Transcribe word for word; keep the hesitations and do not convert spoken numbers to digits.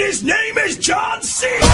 and his name is John Cena!